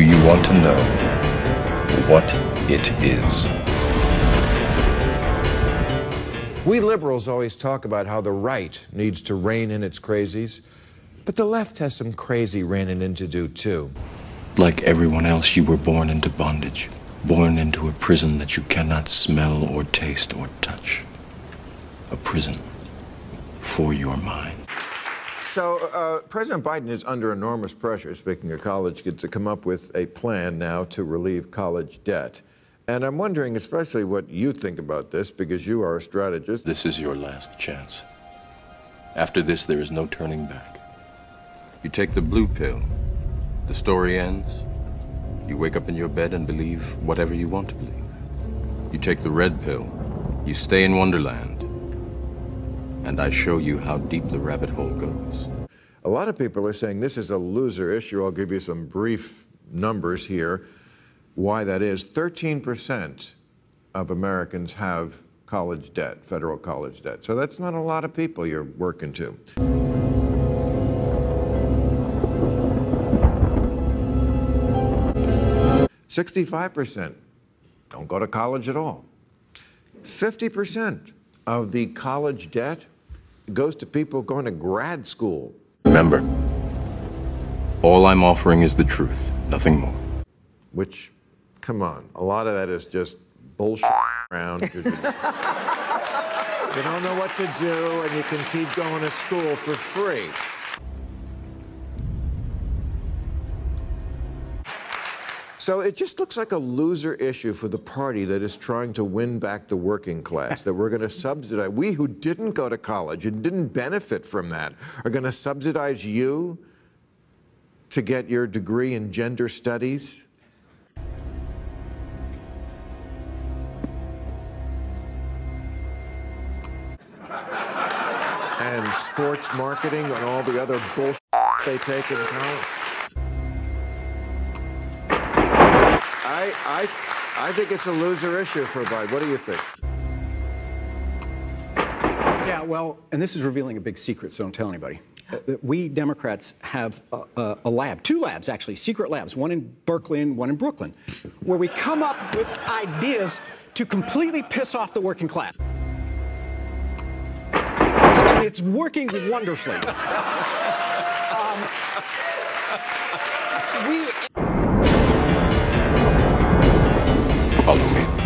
Do you want to know what it is? We liberals always talk about how the right needs to rein in its crazies, but the left has some crazy reining in to do, too. Like everyone else, you were born into bondage, born into a prison that you cannot smell or taste or touch. A prison for your mind. So President Biden is under enormous pressure, speaking of college kids, to come up with a plan now to relieve college debt. And I'm wondering especially what you think about this, because you are a strategist. This is your last chance. After this, there is no turning back. You take the blue pill, the story ends. You wake up in your bed and believe whatever you want to believe. You take the red pill, you stay in Wonderland, and I show you how deep the rabbit hole goes. A lot of people are saying this is a loser issue. I'll give you some brief numbers here. Why that is. 13% of Americans have college debt, federal college debt. So that's not a lot of people you're working to. "65% don't go to college at all. 50% of the college debt goes to people going to grad school. Remember, all I'm offering is the truth, nothing more." Which, come on, a lot of that is just bullshit around. You don't know what to do, and you can keep going to school for free. So it just looks like a loser issue for the party that is trying to win back the working class, that we're going to subsidize. We who didn't go to college and didn't benefit from that are going to subsidize you to get your degree in gender studies. And sports marketing and all the other bullshit they take in college. I think it's a loser issue for Biden. What do you think? Yeah, well, and this is revealing a big secret, so don't tell anybody. We Democrats have a lab, two labs, actually, secret labs, one in Berkeley and one in Brooklyn, where we come up with ideas to completely piss off the working class. And it's working wonderfully. Follow me.